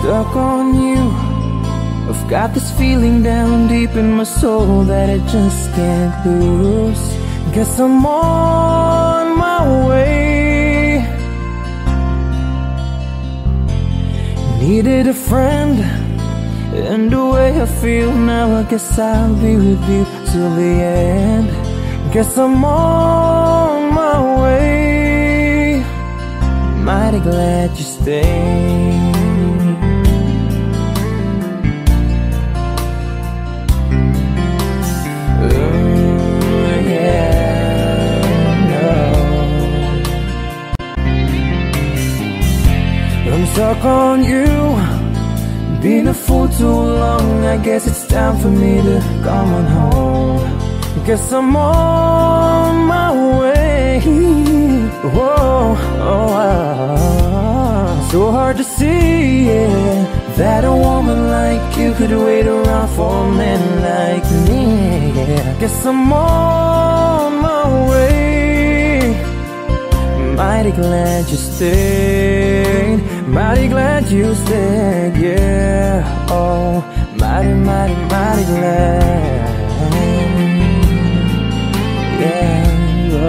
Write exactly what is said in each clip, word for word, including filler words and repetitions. stuck on you. I've got this feeling down deep in my soul that I just can't lose. Guess I'm on my way. Needed a friend and the way I feel now, I guess I'll be with you till the end. Guess I'm on my way. Mighty glad you stayed. Stuck on you, been a fool too long. I guess it's time for me to come on home. Guess I'm on my way. Whoa, oh, ah, so hard to see, yeah, that a woman like you could wait around for a man like me. Yeah. Guess I'm on my way. Mighty glad you stayed. Mighty glad you stayed, yeah. Oh, mighty, mighty, mighty glad. Yeah, oh,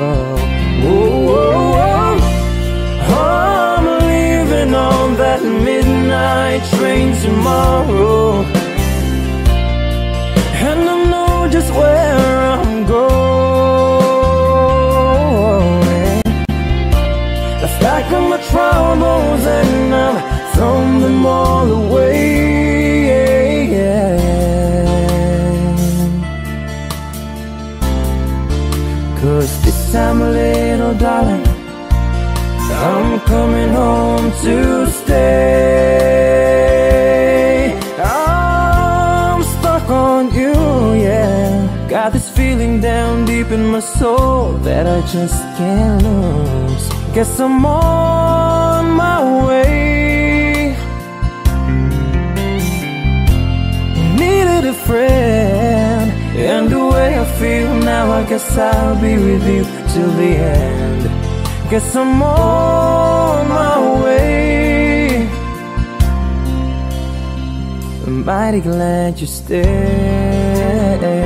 oh, oh, oh, oh. I'm leaving on that midnight train tomorrow, and I know just where I'm going. The fact of my troubles, and I've thrown them all away, yeah, yeah. Cause this time, little darling, I'm coming home to stay. I'm stuck on you, yeah. Got this feeling down deep in my soul that I just can't lose. Guess I'm on my way. Needed a friend, and the way I feel now, I guess I'll be with you till the end. Guess I'm on my way. I'm mighty glad you stayed.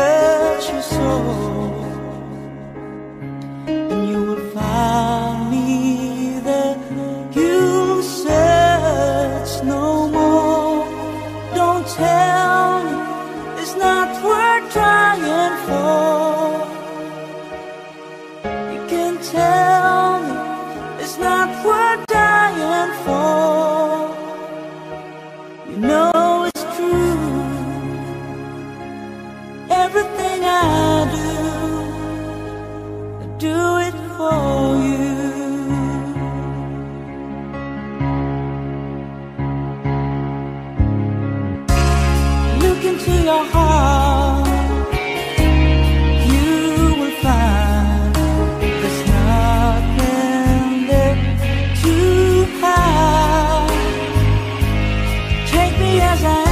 precious soul, and you would find me there. You said it's no more. Don't tell me it's not worth trying for. You can tell me it's not worth dying for. You know everything I do, I do it for you. Look into your heart, you will find there's nothing there to hide. Take me as I am.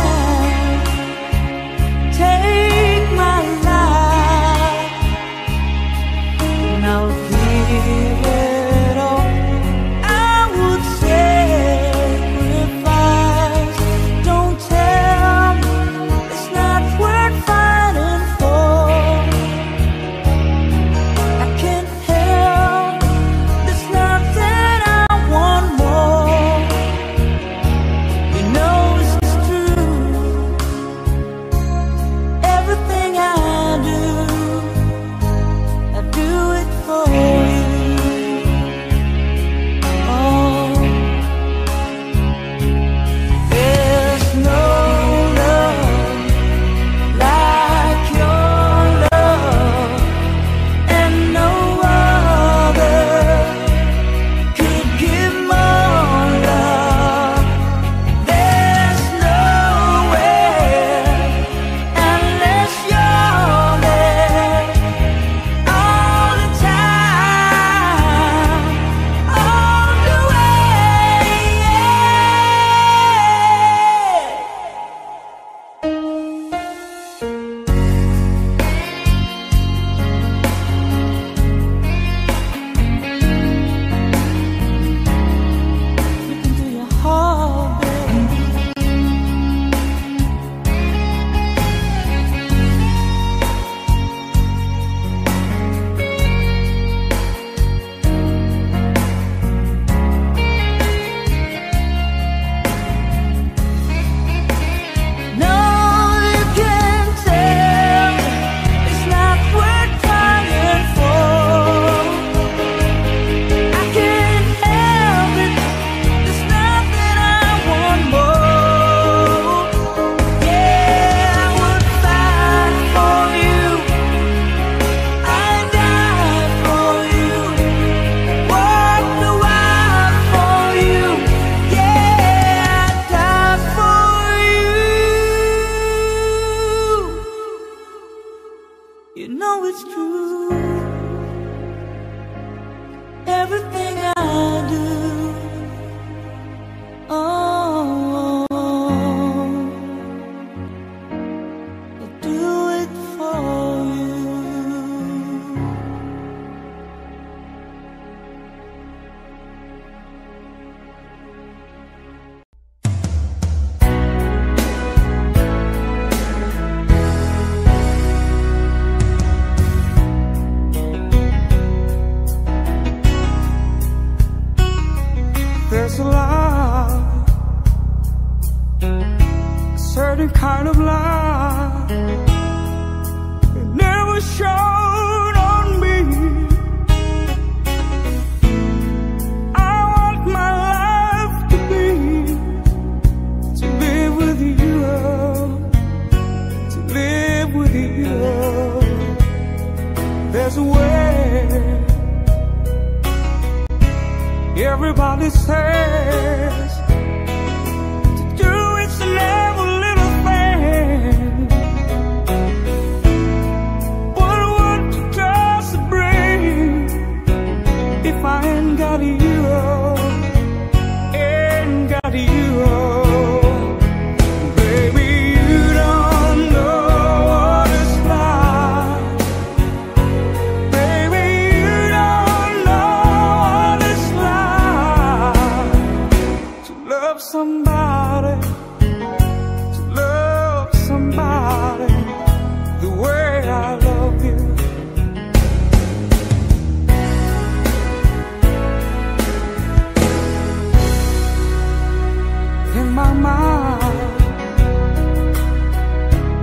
In my mind,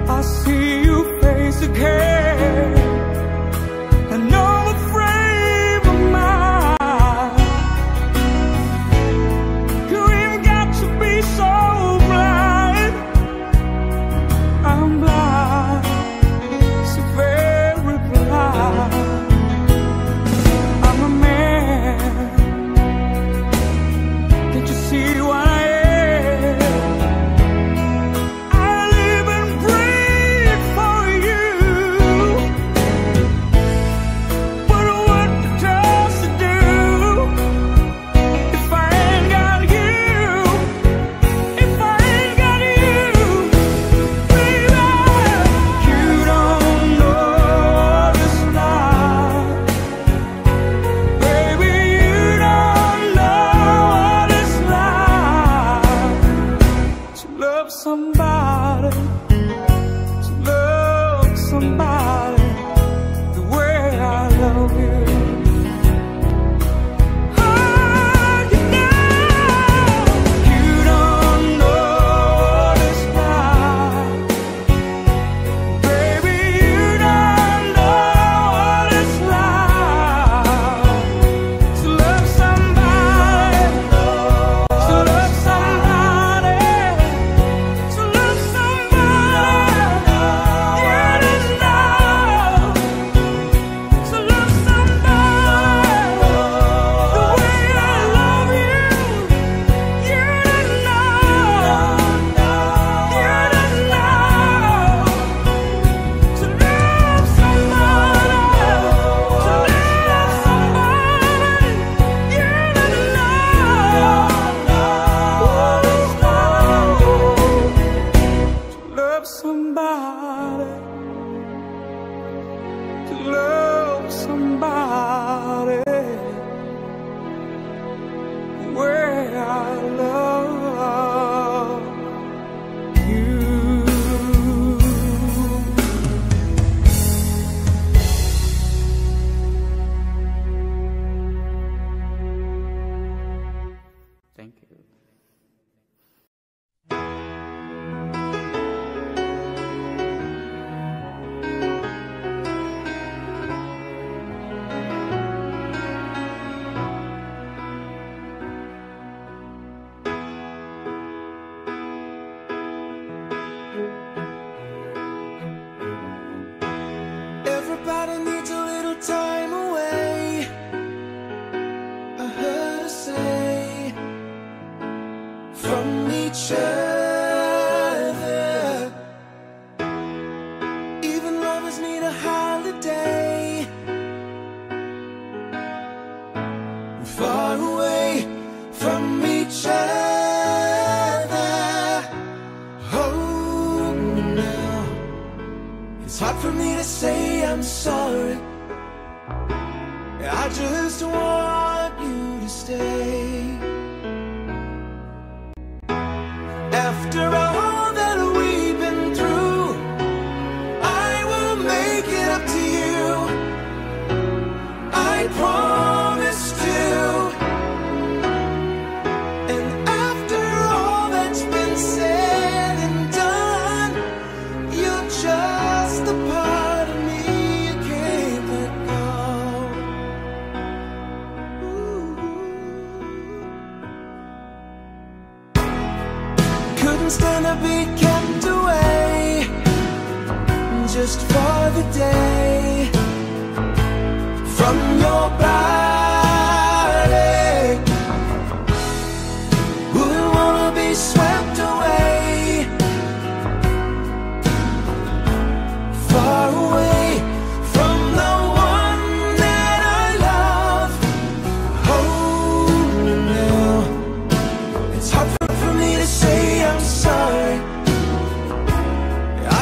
I see your face again, and all the frame of mine. You ain't got to be so blind. I'm blind, so very blind. I'm a man. Can't you see why? I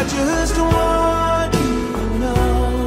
just want you to know.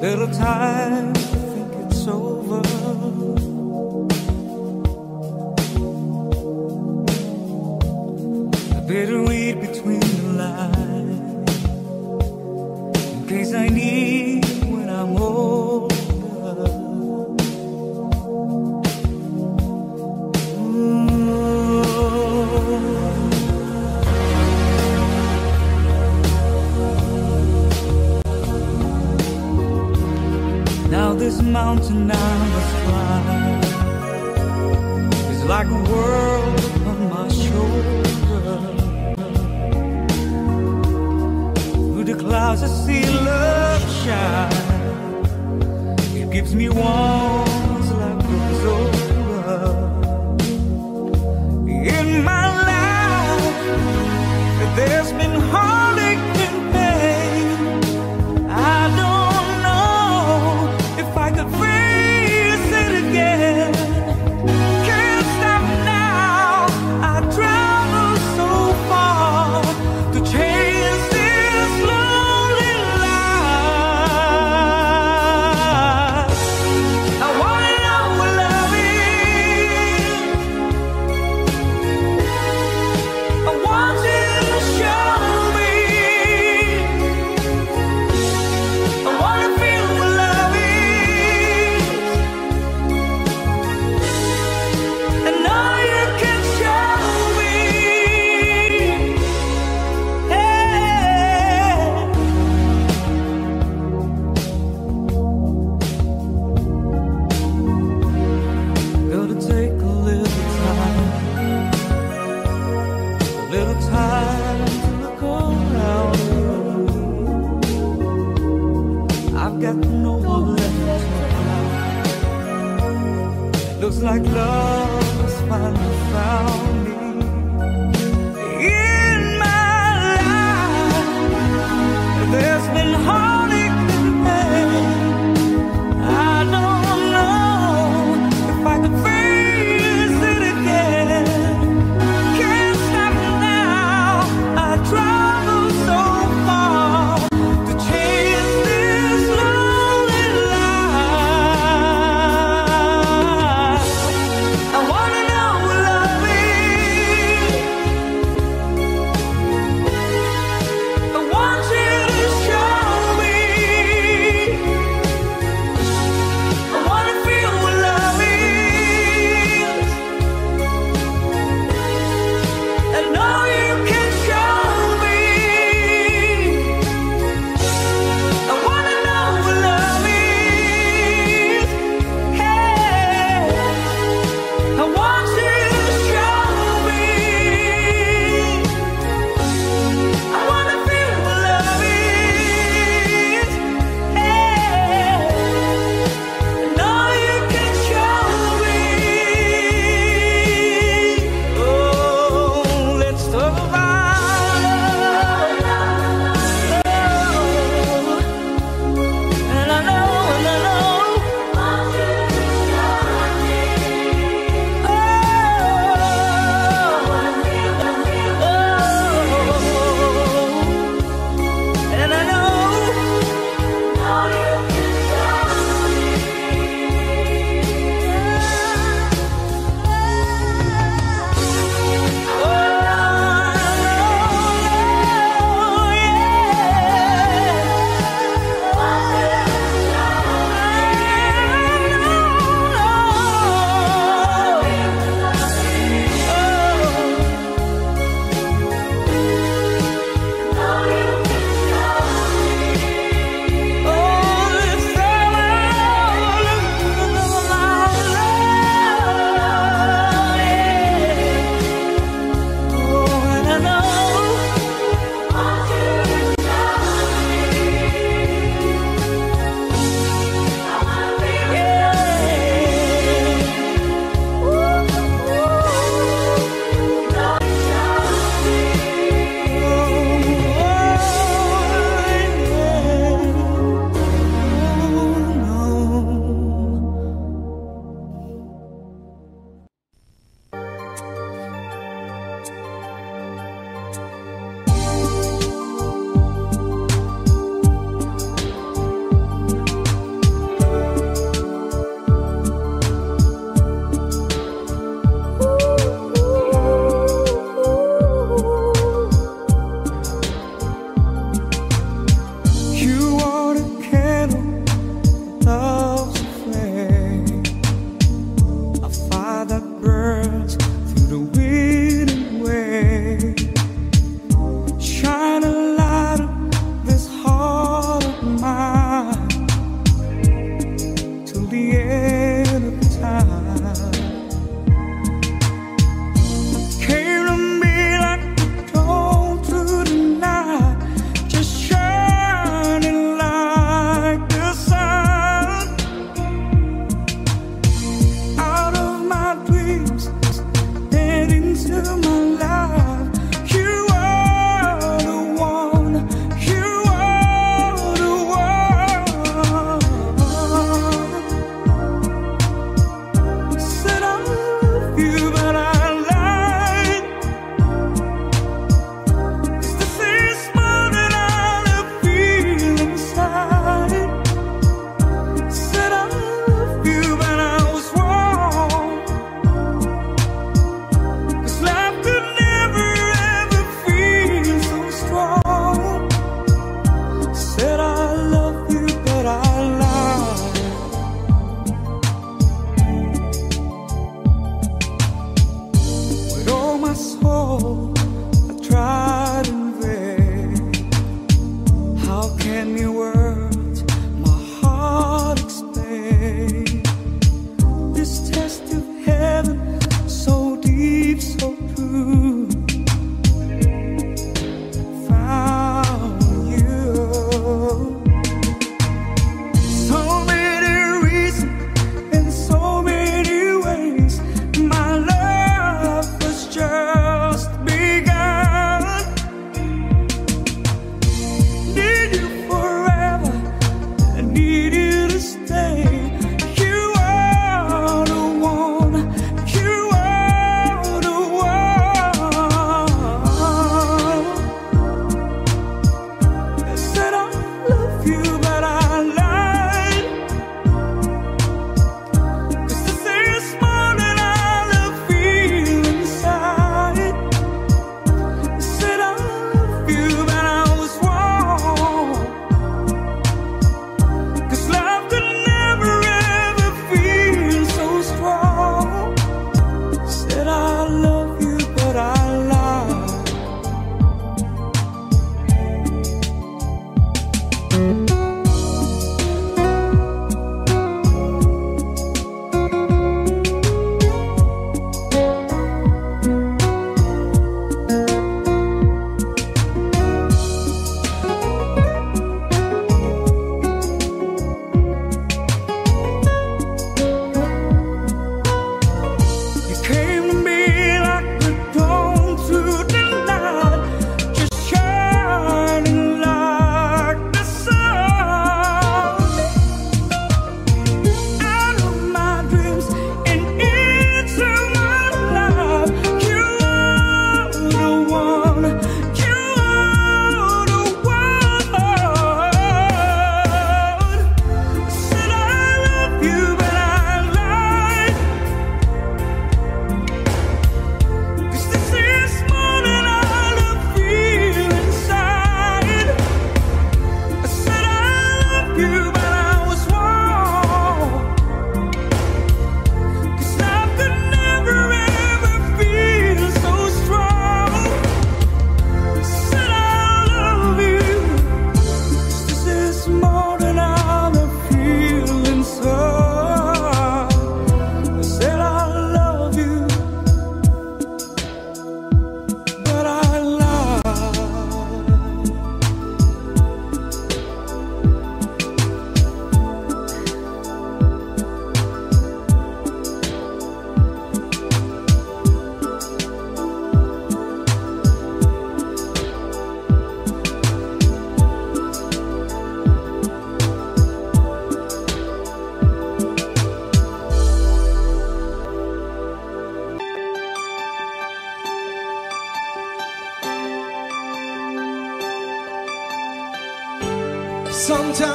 little time to think it's over. I better read between the lines, in case I need when I'm older. Mm-hmm. Now this mountain I must climb is like a world upon my shoulders. Through the clouds I see love shine. It gives me warmth as life goes over. In my life there's been heartache and pain. I don't like love has finally found me. In my life there's been heartache and pain. I don't know if I could face it again. Can't stop now, I travel so far to chase this lonely life. I wanna know what love is.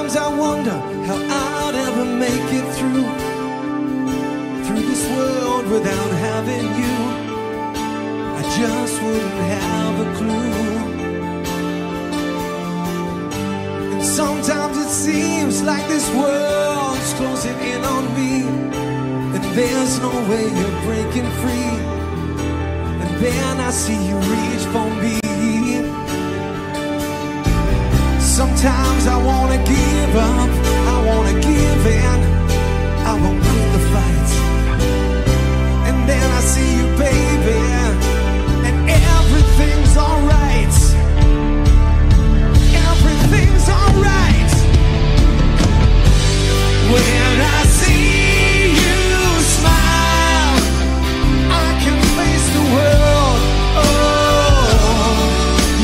Sometimes I wonder how I'd ever make it through Through this world without having you. I just wouldn't have a clue. And sometimes it seems like this world's closing in on me, and there's no way you're breaking free. And then I see you reach for me. Sometimes I wanna give up, I wanna give in, I won't win the fight. And then I see you, baby, and everything's alright. Everything's alright. When I see you smile, I can face the world. Oh,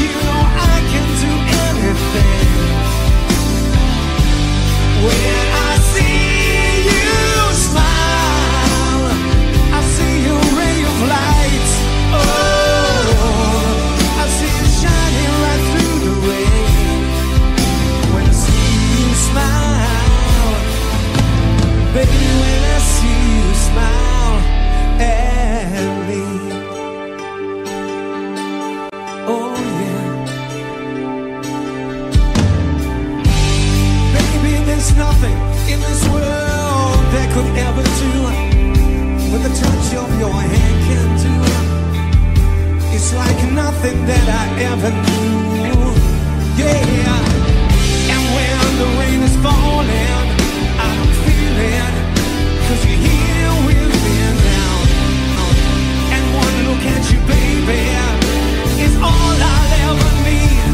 you know I can do anything. When I see you smile, I see a ray of light. Oh, I see it shining right through the rain. When I see you smile, baby, when I see you smile at me. Oh yeah. Baby, there's nothing in this world that could ever do what the touch of your hand can do. It's like nothing that I ever knew. Yeah. And when the rain is falling, I don't feel it, 'cause you're here with me now. And one look at you, baby, is all I'll ever need.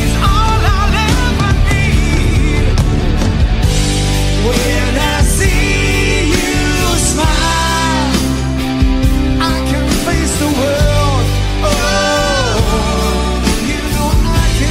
It's all I'll ever need. When I see you smile, I can face the world. Oh, you know I can.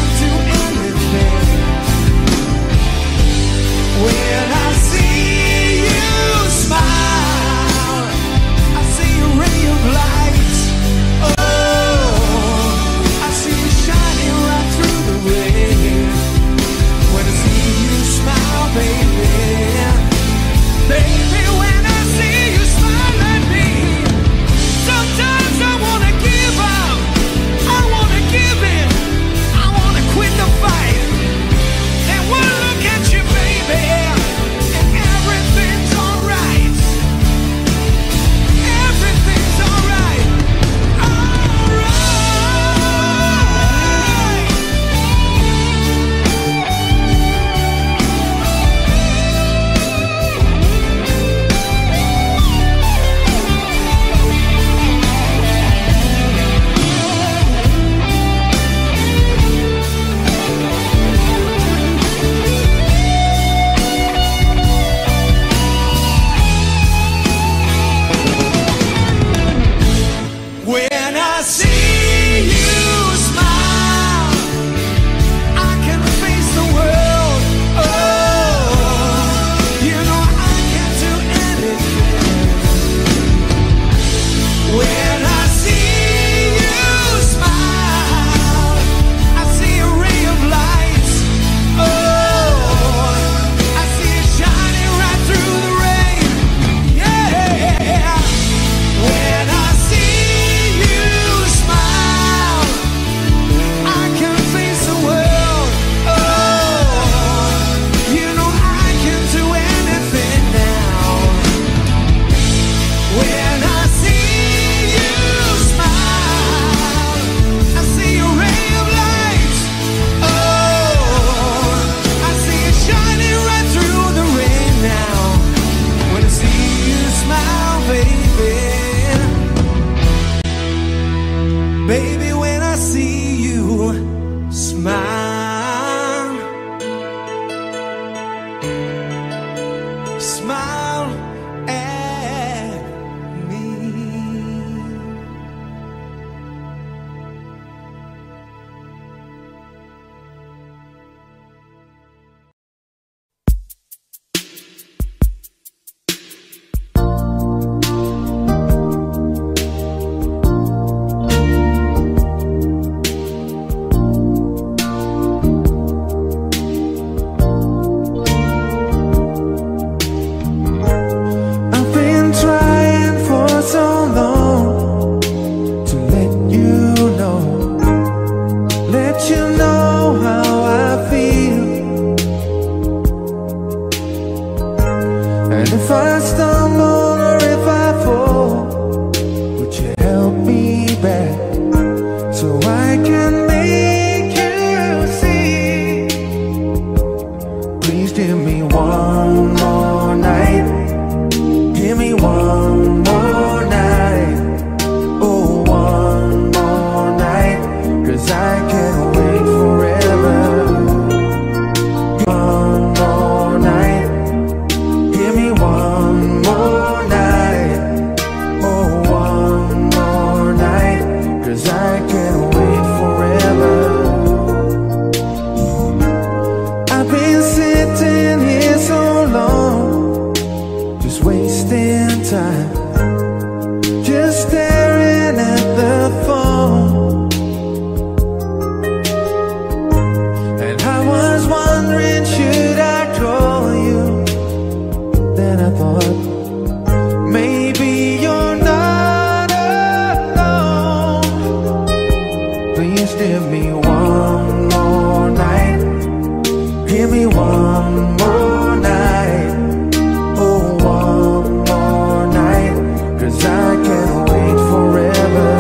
Give me one more night, oh, one more night, cause I can't wait forever.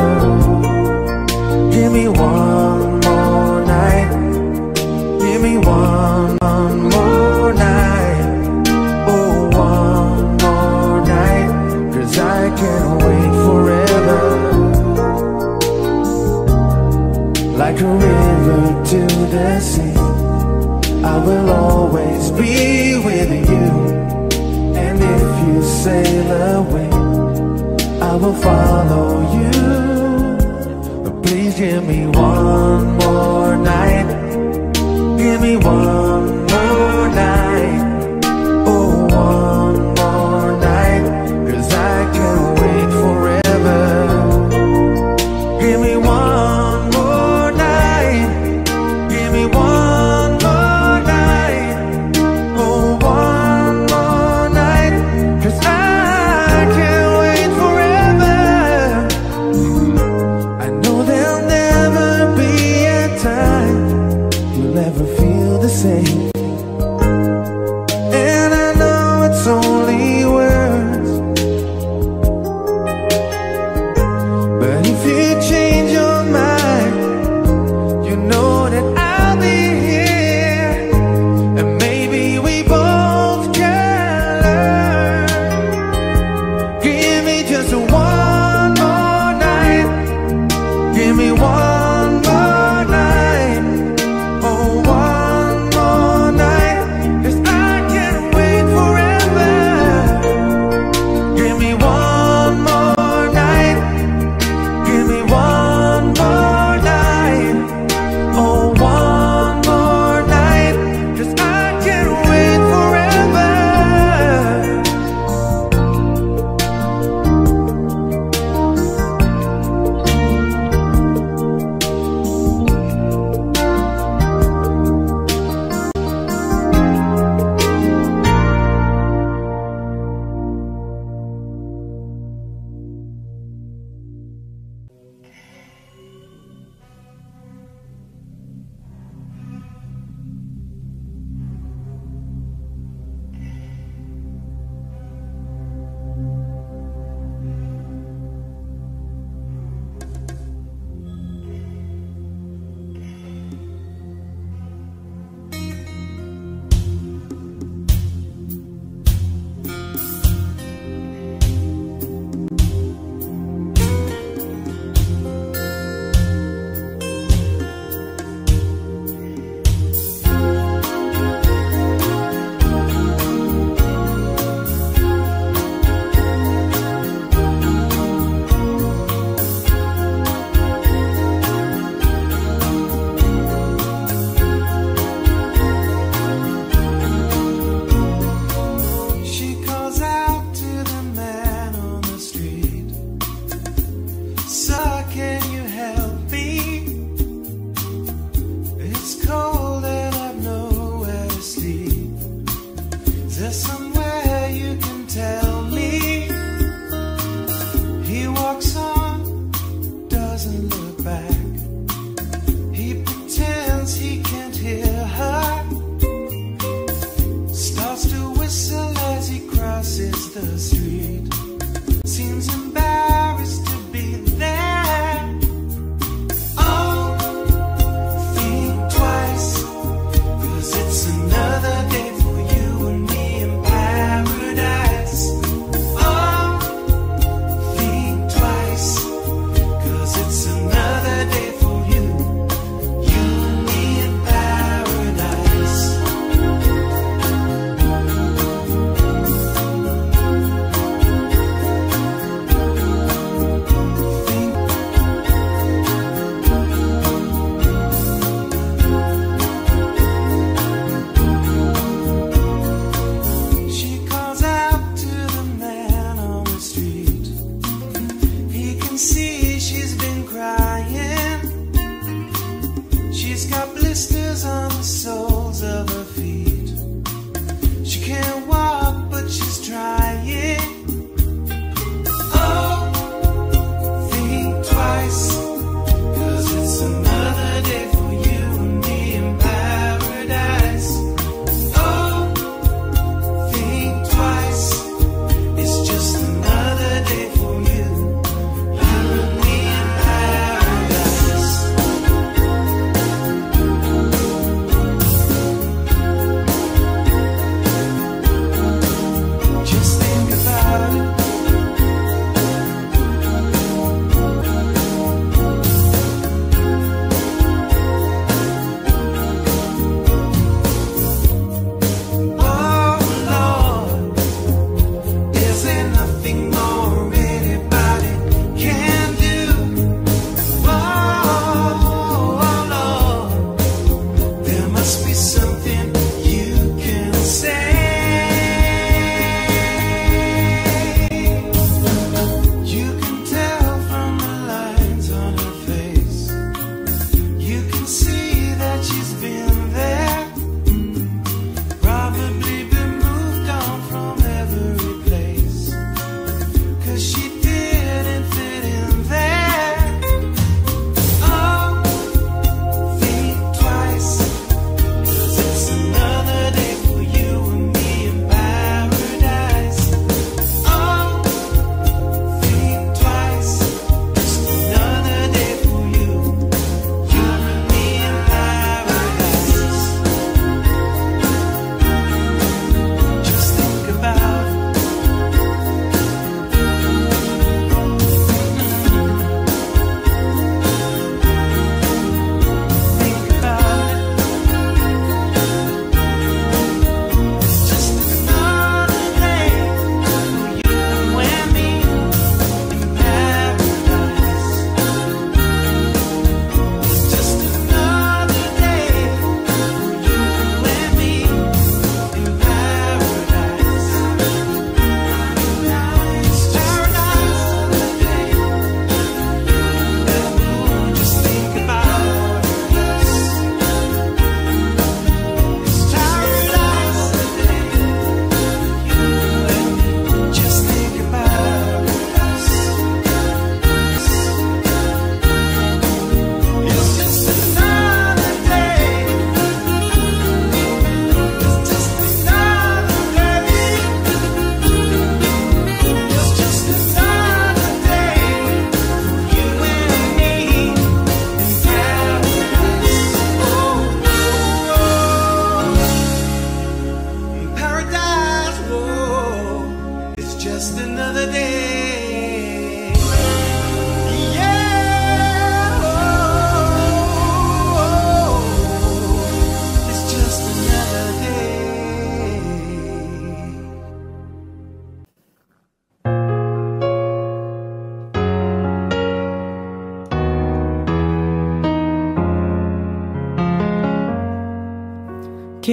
Give me one more night, give me one, one more night, oh, one more night, cause I can't wait forever. Like a river to the sea, I will always be with you, and if you sail away, I will follow you. But please give me one more night, give me one more night, oh, one more night, cause I can't wait forever. Give me one more night, give me one. Say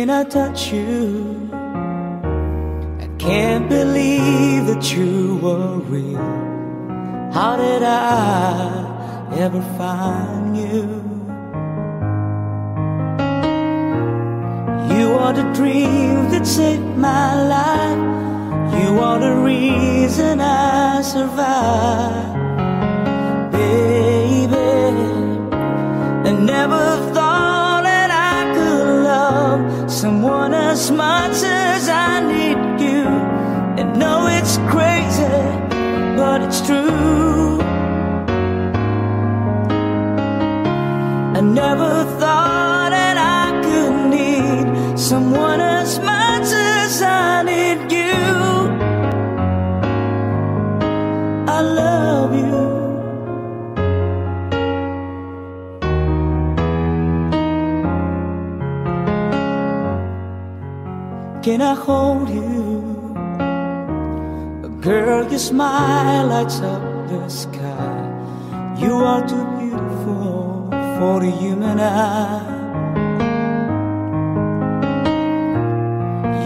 can I touch you? I can't believe that you were real. How did I ever find you? You are the dream that saved my life. You are the reason I survived, baby. I never thought someone as much as I need you. And know it's crazy, but it's true. I never thought that I could need someone as much as I need you. I love you. Can I hold you? Girl, your smile lights up the sky. You are too beautiful for the human eye.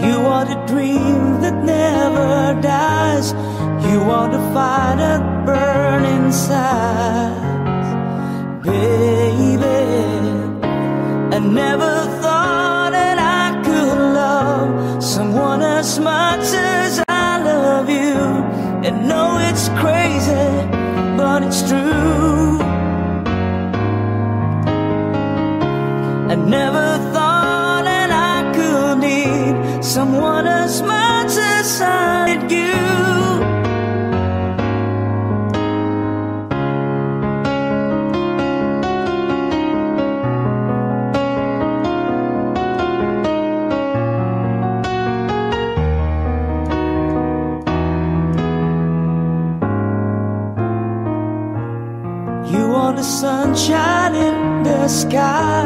You are the dream that never dies. You are the fire that burns inside, baby. I never thought that I could love someone as much as I love you. And know it's crazy, but it's true. I never thought that I could need someone as much as I need you. Sunshine in the sky,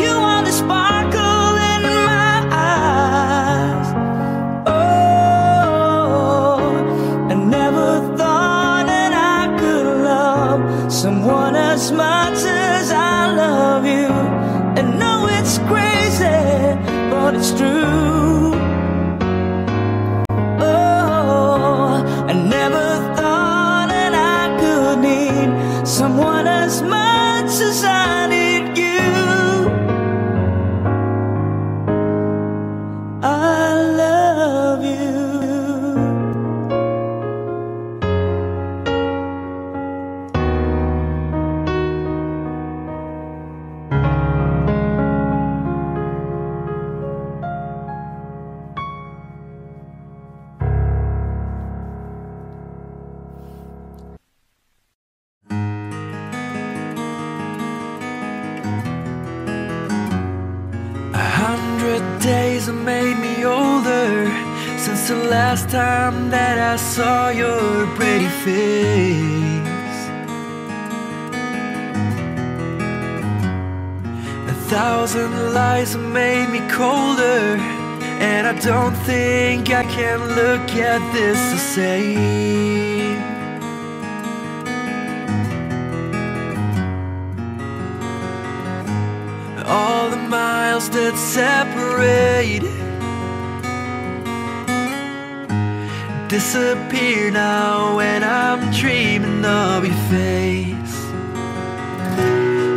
you are the sparkle in my eyes. Oh, I never thought that I could love someone as much as I love you. And know it's crazy, but it's true. Oh, I never thought that I could need someone as much as I need you. I love you. Last time that I saw your pretty face, a thousand lies made me colder, and I don't think I can look at this the same. All the miles that separate disappear now when I'm dreaming of your face.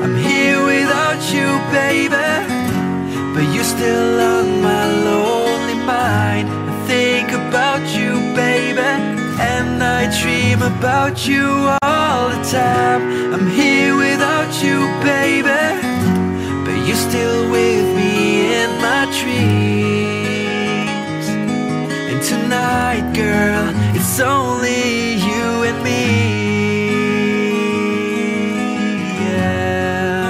I'm here without you, baby, but you're still on my lonely mind. I think about you, baby, and I dream about you all the time. I'm here without you, baby, but you're still with me in my dreams. Tonight, girl, it's only you and me, yeah.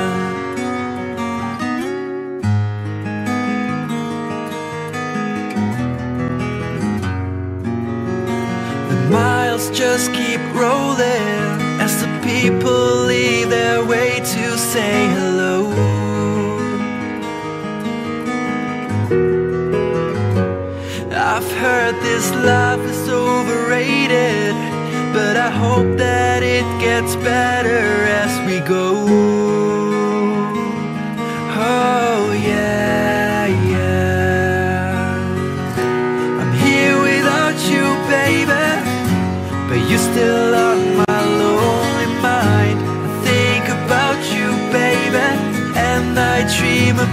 The miles just keep rolling as the people leave their way to say hello. I've heard this life is overrated, but I hope that it gets better as we go. Oh, yeah, yeah.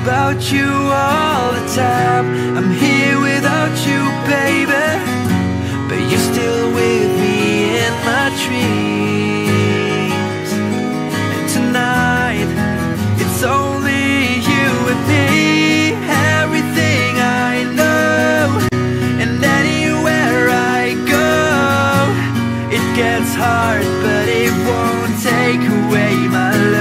about you all the time. I'm here without you, baby, but you're still with me in my dreams. And tonight, it's only you and me. Everything I know, and anywhere I go, it gets hard, but it won't take away my love.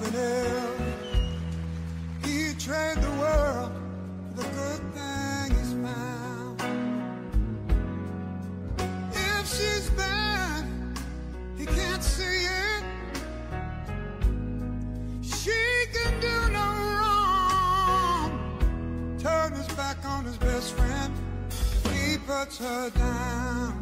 something else. He traded the world for the good thing he's found. If she's blind, he can't see it. She can do no wrong. Turn his back on his best friend. He puts her down.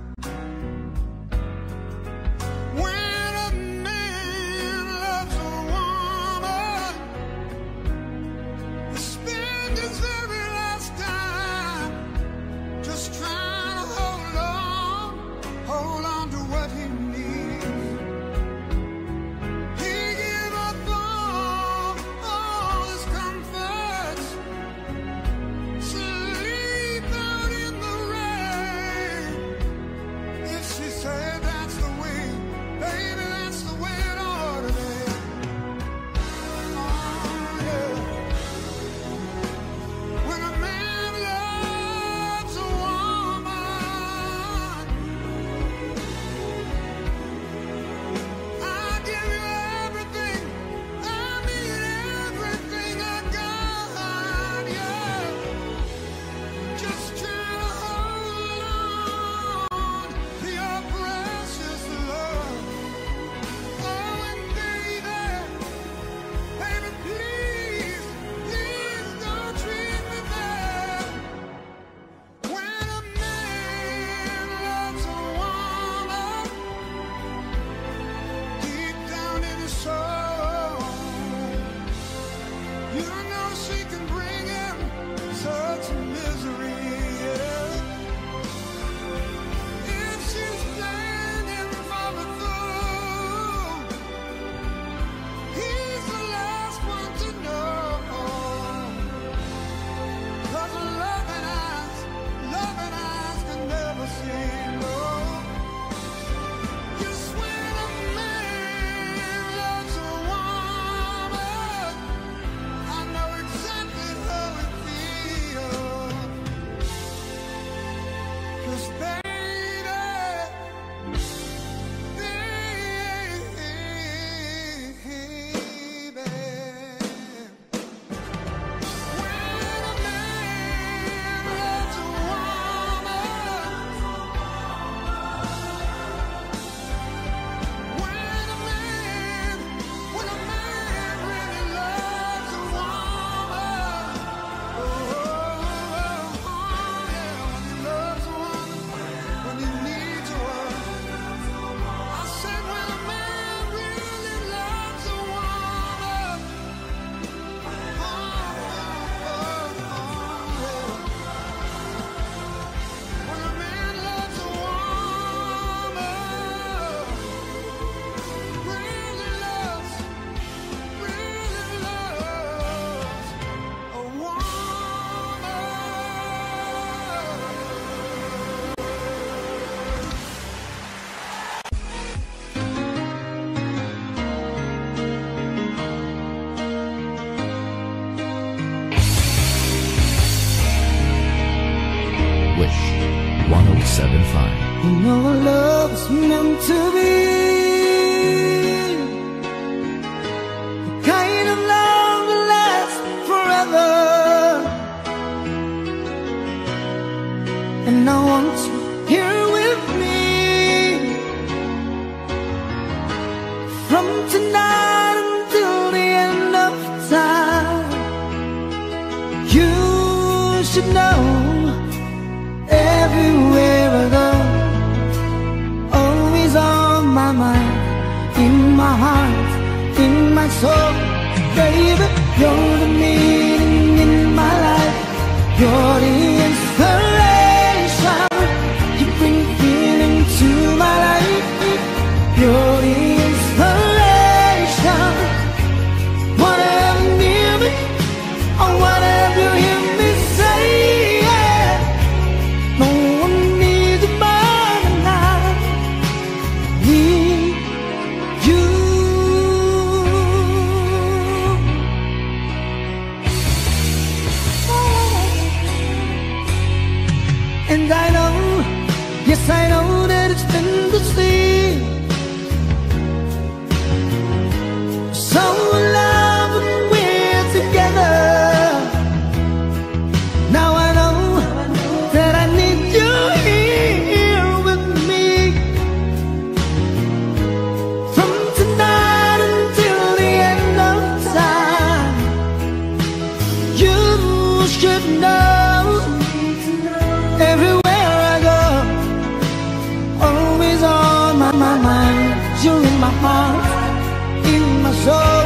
my heart, in my soul.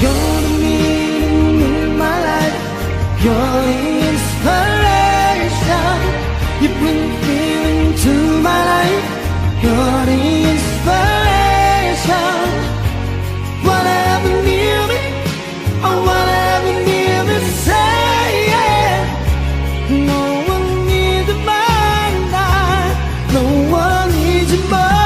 You're the meaning in my life, you're the inspiration. You bring feeling to my life, you're the inspiration. Whatever near me, or whatever near me, say yeah. No one needs a mind, no one needs a mind.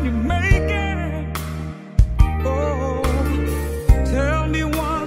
You make it. Oh, tell me why.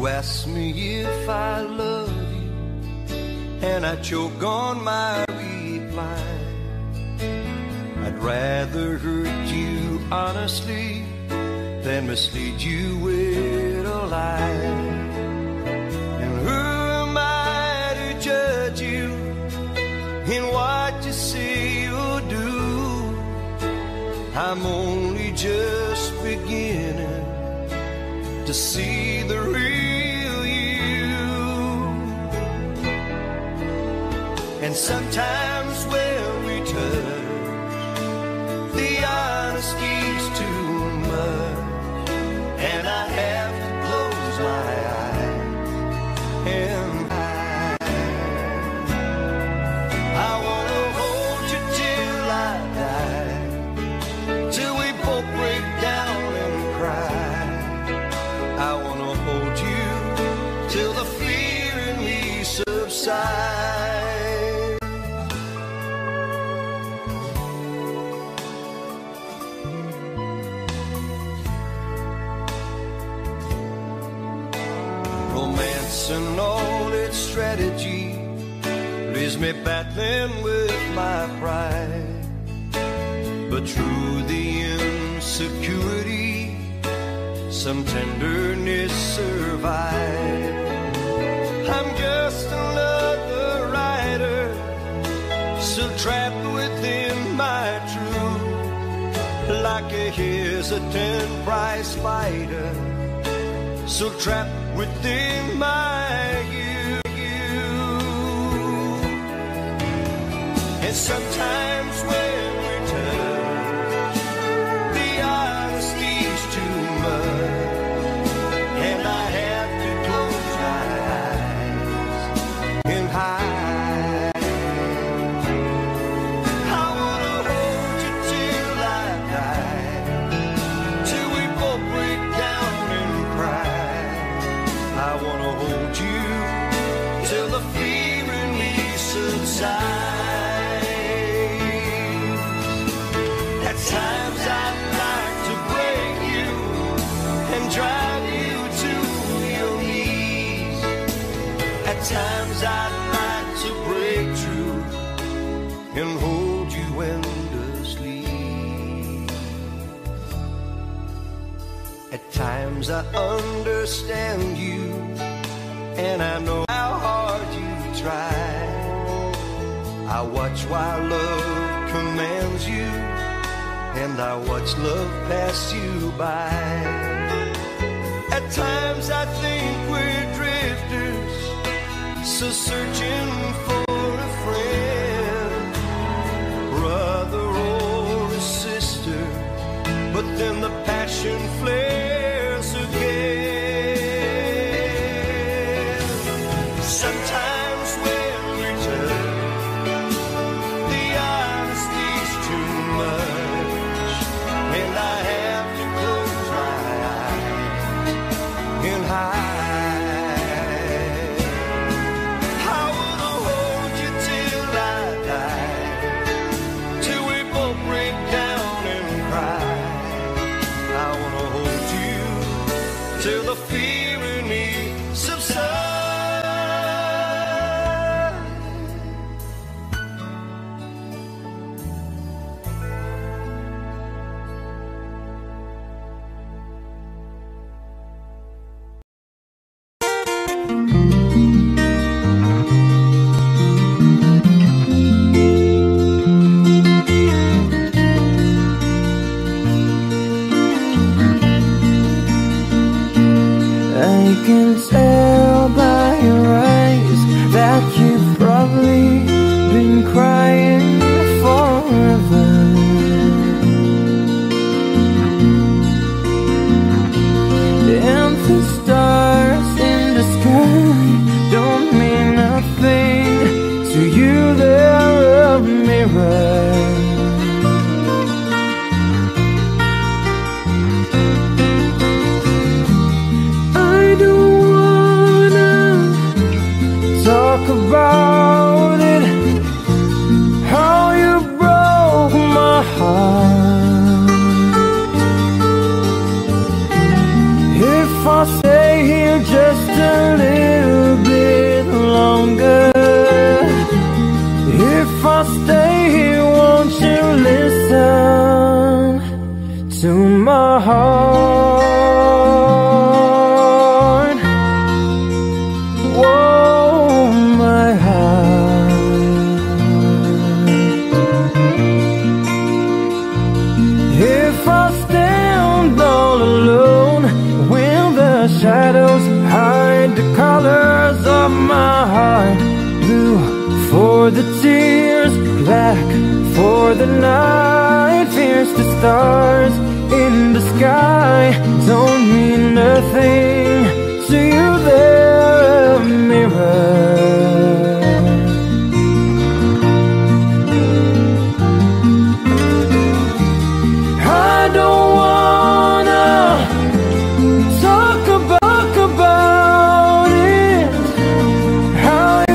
You ask me if I love you, and I choke on my reply. I'd rather hurt you honestly than mislead you with a lie. And who am I to judge you in what you say or do? I'm only just beginning to see the real you. And sometimes when we touch, the honesty's too much, and I have to close my eyes and I, I wanna hold you till I die, till we both break down and cry. I wanna hold you till the fear in me subsides. Romance and all its strategy leaves me battling with my pride, but through the insecurity some tenderness survived. I'm just another writer, still trapped within my truth, like a hesitant prize fighter, still trapped within my you. And sometimes when times I'd like to break through and hold you endlessly. At times I understand you, and I know how hard you try. I watch while love commands you, and I watch love pass you by. At times I think we're drifters, so searching for a friend, brother or a sister, but then the passion flares again. Sometimes just a little bit longer. If I stay here, won't you listen to my heart? Oh, my heart. If I stand all alone when the shadows hide the colors of my heart, blue for the tears, black for the night, fierce the stars in the sky don't mean nothing to you. They're a mirror. I don't wanna talk about, about it, how heart.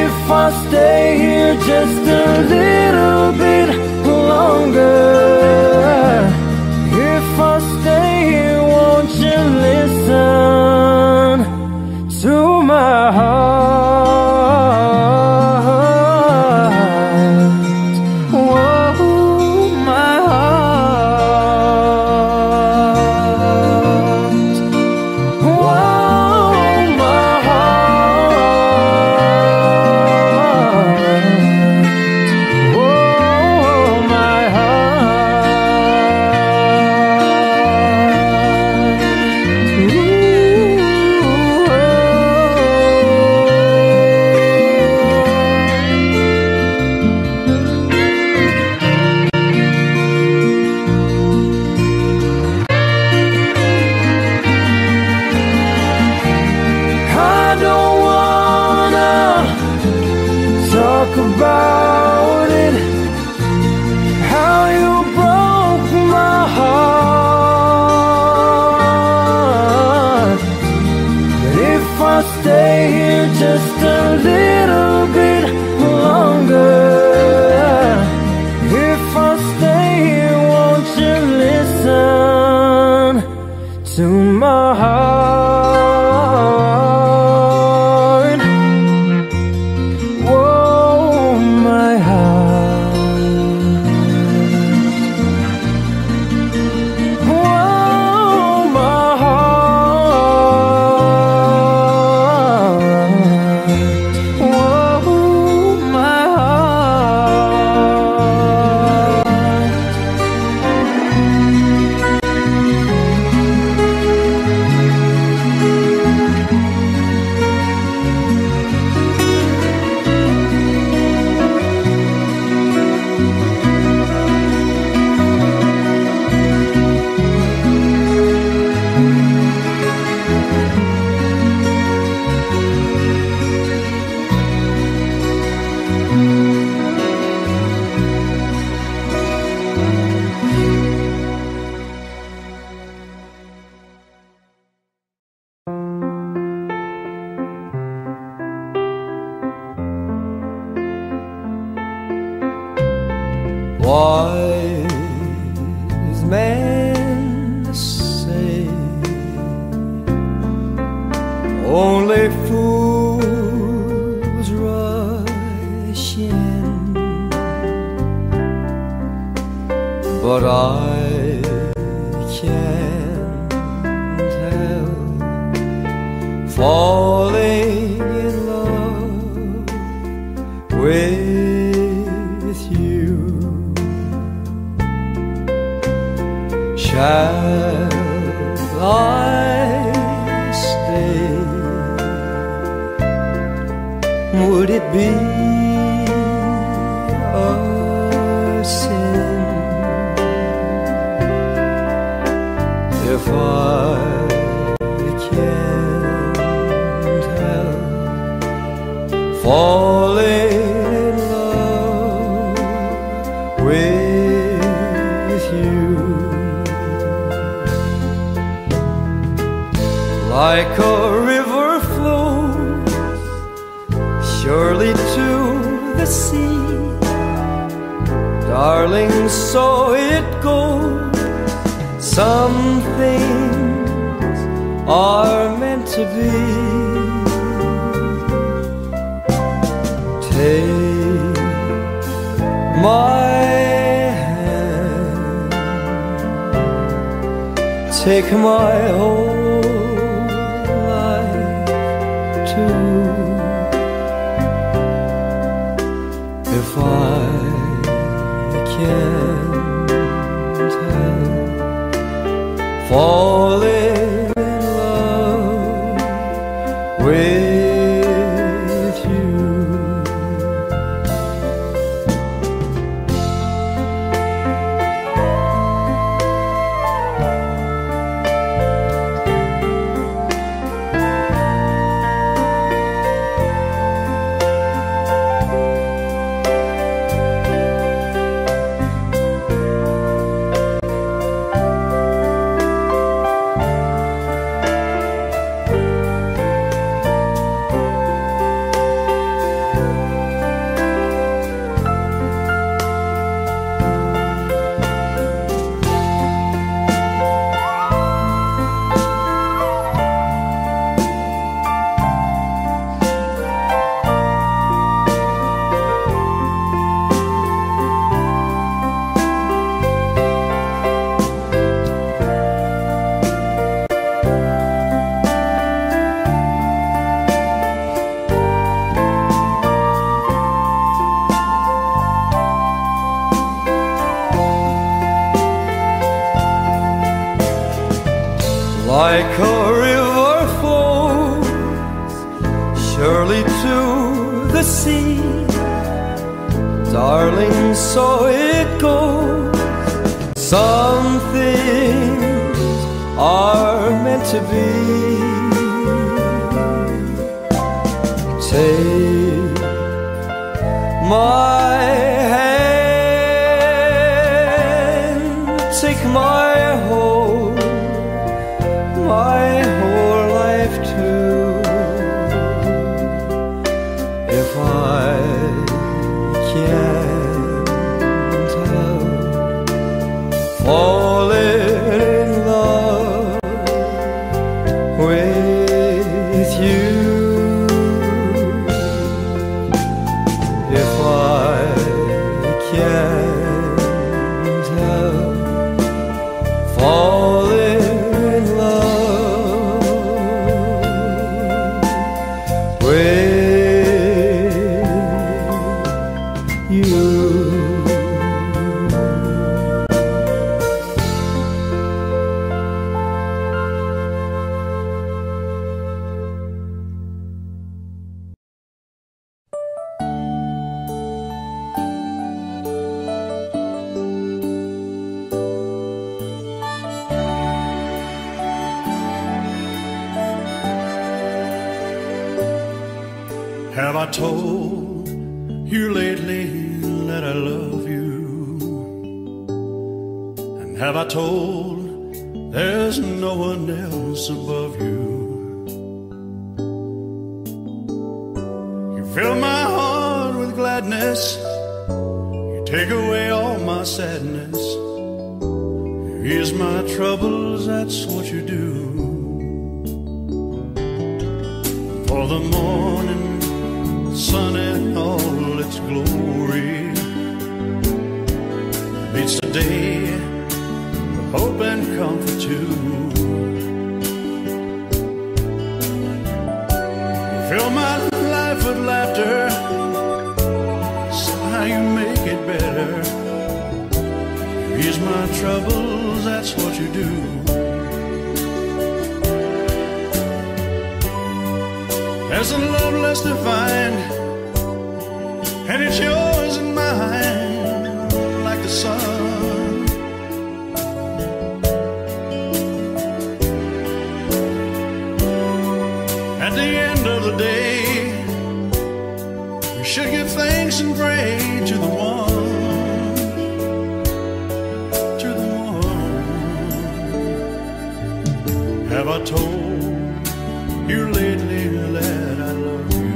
If I stay here just a little bit longer, if I stay here, won't you listen to my heart? Oh, my heart. Oh, my heart. Oh, my heart. Ooh, I don't wanna talk about it, how you broke my heart. But if I stay here just a little bit longer, if I stay here, won't you listen to my heart? Oh, my heart. Oh, my heart. Oh, my heart. Wise men say only fools rush in, but I can't help falling in love with you. Shall I stay? Would it be a sin if I can't help falling in love with you? Like a river flows surely to the sea, darling, so it goes. Some things are meant to be. Take my hand, take my whole life too, if I can help falling in love with you. Like a river flows surely to the sea, darling, so it goes. Some things are meant to be. Take my hand, take my whole, my whole life too, if I can't help falling in love with you, if I can't help falling. Have I told you lately that I love you? And have I told there's no one else above you? You fill my heart with gladness, you take away all my sadness, you ease my troubles, that's what you do. For the morning sun in all its glory beats the day of hope and comfort too. You fill my life with laughter, somehow you make it better, you ease my troubles, that's what you do. There's a love less defined, and it's yours and mine, like the sun. At the end of the day, we should give thanks and pray to the one, to the one. Have I told you lately that I love you?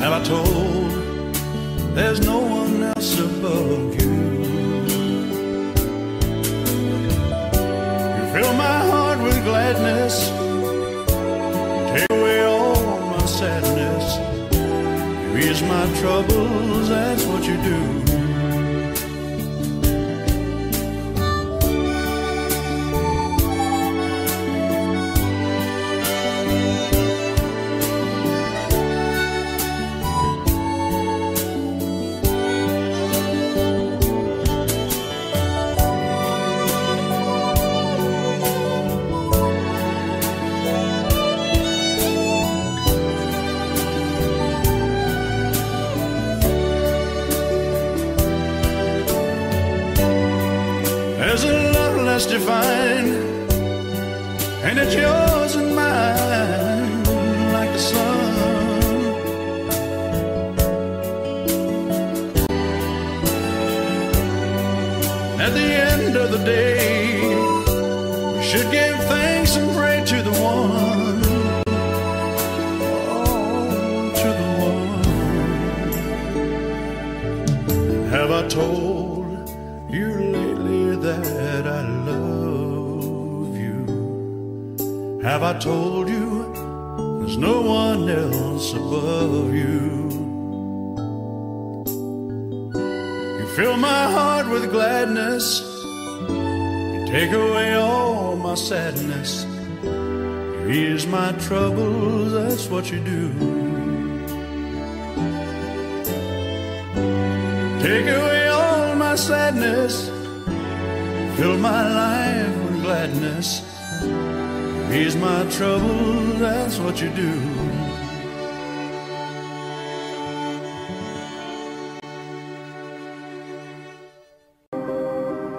Have I told There's no one else above you. You fill my heart with gladness, take away all my sadness. You ease my troubles, that's what you do. Divine, and it's yours and mine, like the sun. At the end of the day, we should give thanks and pray to the one, oh, to the one. Have I told you lately that I love you? Have I told you there's no one else above you? You fill my heart with gladness, you take away all my sadness. You ease my troubles, that's what you do. Take away all my sadness, fill my life with gladness. Ease my trouble, that's what you do.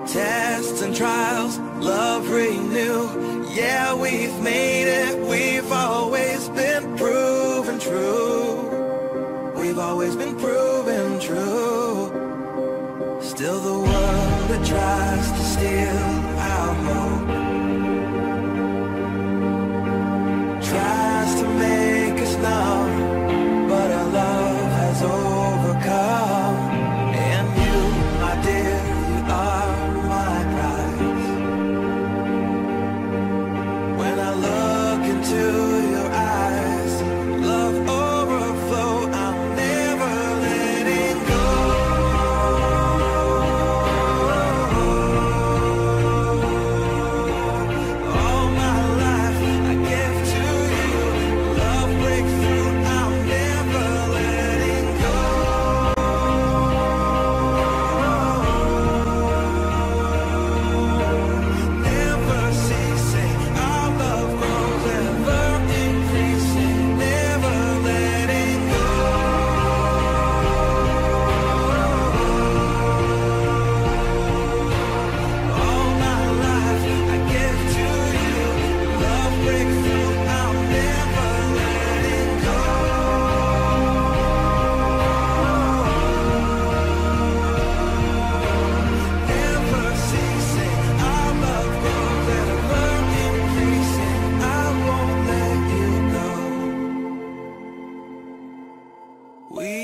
Tests and trials, love renew. Yeah, we've made it, we've always been proven true. We've always been proven true. Still the world that tries to steal our hope, tries to make us numb, but our love has overcome. And you, my dear, you are my prize. When I look into your eyes, love overflow, I'm never letting go. All my life I give to you. Breakthrough, I'm never letting go. Never ceasing, our love grows, ever increasing, never letting go. All my life I give to you. Love breakthrough, I'm never letting go. Never ceasing, our love grows, ever increasing. I won't let you go. We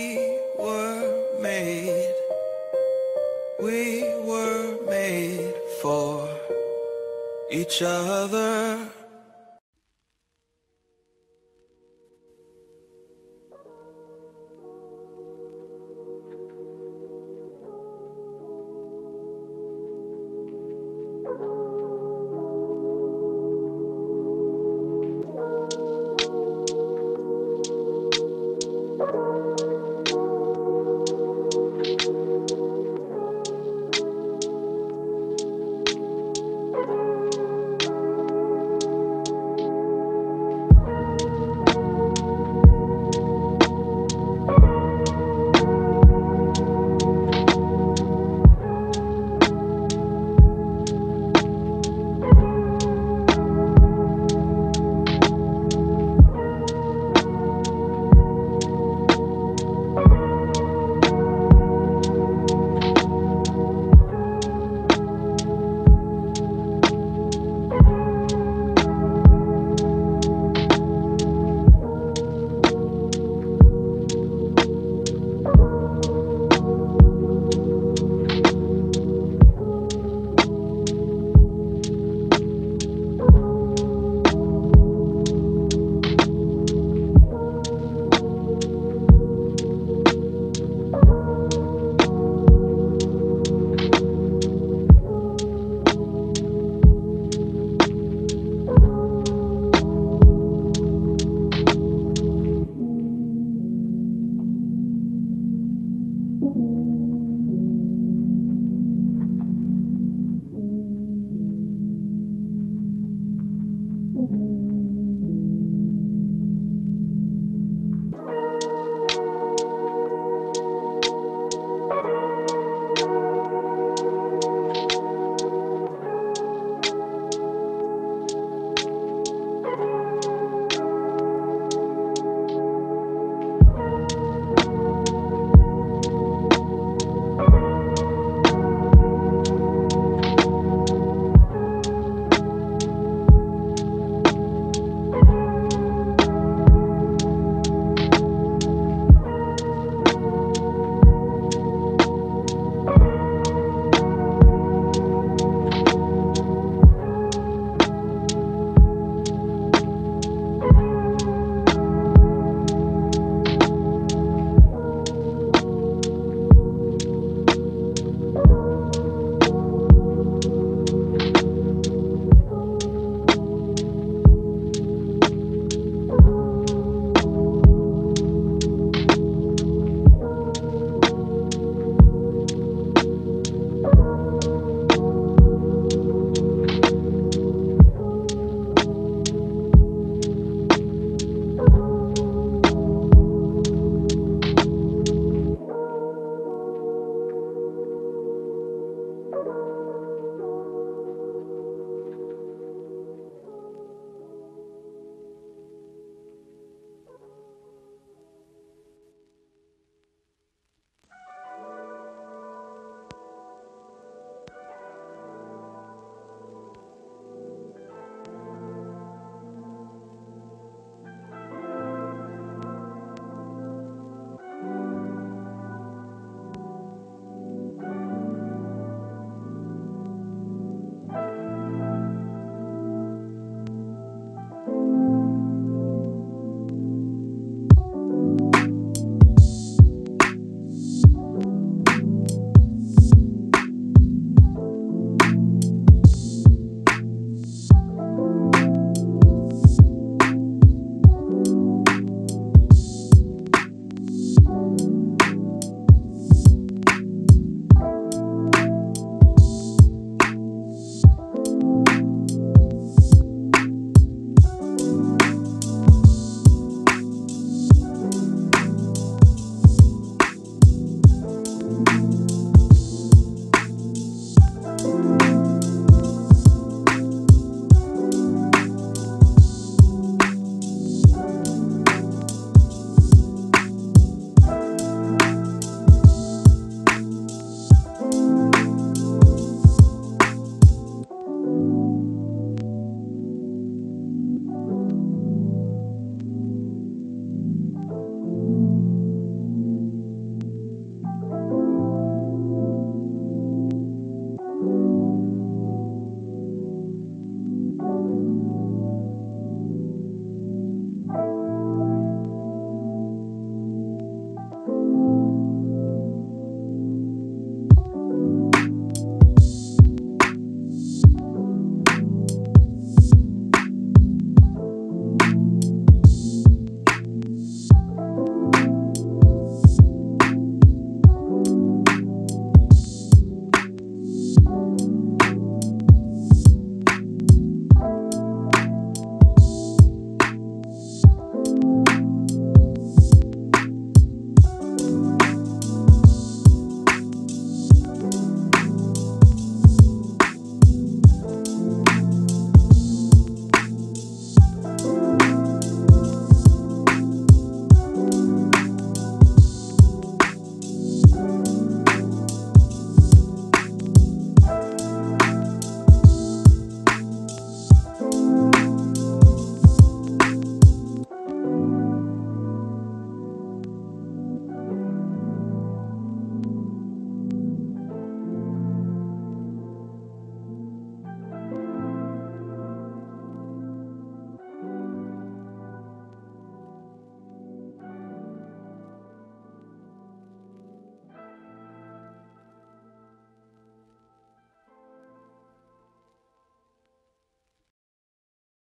were made, we were made for each other.